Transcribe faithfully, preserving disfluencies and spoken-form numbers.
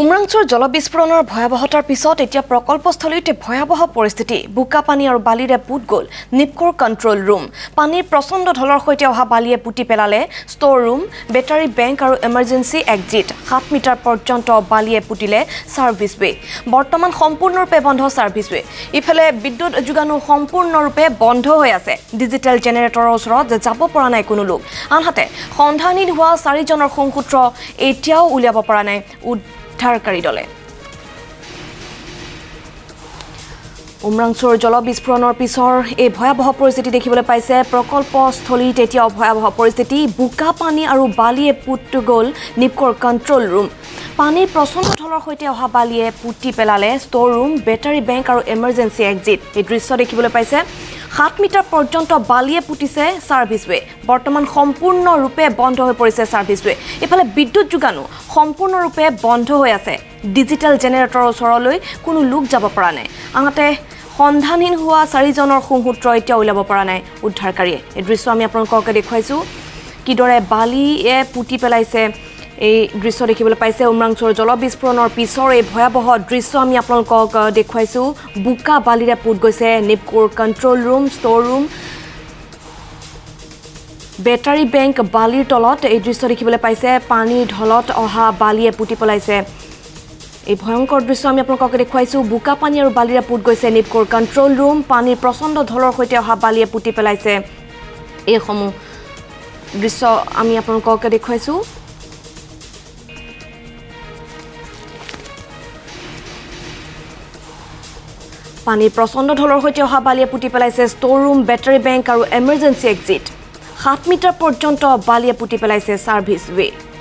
উমৰাংছৰ জলবিস্ফোৰণৰ ভয়াবহতাৰ পিছত এতিয়া প্ৰকল্পস্থলীতে ভয়াবহ পৰিস্থিতি বুকা পানী আৰু বালিৰে পুত গল নিপকৰ কন্ট্ৰল ৰুম পানীৰ প্ৰচণ্ড ঢলৰ সৈতে অহা বালিয়ে পুতি পেলালে স্টোৰ ৰুম বেটাৰী বেংক আৰু ইমাৰ্জেন্সি এক্সিট সাত মিটাৰ পৰ্যন্ত বালিয়ে পুতিলে সাৰ্ভিসৱে বৰ্তমান সম্পূৰ্ণৰূপে বন্ধ সাৰ্ভিসৱে ইফালে বিদ্যুৎ যোগানো সম্পূৰ্ণৰূপে বন্ধ হৈ আছে ডিজিটেল জেনেৰেটৰৰ ওচৰত যাব পৰা নাই কোনো লোক আনহাতে সন্ধানীন হোৱা চাৰিজনৰ সংকুত্ৰ এতিয়াও উলিয়াব পৰা নাই উদ্ধাৰকাৰী দলে উমৰাংছৰ জলবিস্ফোৰণৰ পিছৰ এই ভয়াবহ পৰিস্থিতি দেখিবলৈ পাইছে প্ৰকল্পস্থলীত এতিয়া ভয়াবহ পৰিস্থিতি বুকা পানী আৰু বালিয়ে পুতি গল নিপকৰ কন্ট্ৰল ৰুম পানীৰ প্ৰচণ্ড ঢলৰ সৈতে অহা বালিয়ে পুতি পেলালে ষ্ট'ৰ ৰুম বেটাৰী বেংক আৰু ইমাৰ্জেন্সি এক্সিট এই দৃশ্য দেখিবলৈ পাইছে সাত মিটাৰ পৰ্যন্ত বালিয়ে পুতিছে সাৰ্ভিসৱে বৰ্তমান সম্পূৰ্ণ ৰূপে বন্ধ হৈ পৰিছে সাৰ্ভিসৱে ইফালে বিদ্যুৎ যোগানো সম্পূৰ্ণ ৰূপে বন্ধ হৈ আছে ডিজিটেল জেনেৰেটৰৰ ওচৰলৈ কোনো লোক যাব পৰা নাই আনহাতে সন্ধানহীন হোৱা চাৰিজনৰ সংসূত্ৰ এতিয়া উলিয়াব পৰা নাই উদ্ধাৰকাৰীয়ে এই দৃশ্য আমি আপোনালোকক দেখুৱাইছো কিদৰে বালিয়ে পুতি পেলাইছে এই দৃশ্য দেখিবলৈ পাইছে উমৰাংছৰ জলবিস্ফোৰণৰ পিছৰ এই ভয়াবহ দৃশ্য আমি আপোনালোকক দেখুৱাইছো বুকা বালিৰে পুত গৈছে নিপকৰ control room store room battery bank বালিৰ তলত এই দৃশ্য দেখিবলৈ পাইছে পানীৰ ঢলত অহা বালিয়ে পুতি পেলাইছে এই ভয়ংকৰ দৃশ্য আমি আপোনালোকক দেখুৱাইছো বুকা পানী আৰু বালিৰে পুত গৈছে নিপকৰ কন্ট্ৰল ৰুম পানীৰ প্ৰচণ্ড ঢলৰ সৈতে অহা বালিয়ে পুতি পেলাইছে এই সমূহ দৃশ্য আমি আপোনালোকক দেখুৱাইছো পানী প্ৰচণ্ড ঢলৰ সৈতে অহা বালিয়ে পুতি পেলাইছে ষ্ট'ৰ ৰুম বেটাৰী বেংক আৰু ইমাৰ্জেন্সি এক্সিট সাত মিটাৰ পৰ্যন্ত বালিয়ে পুতি পেলাইছে সাৰ্ভিসৱে।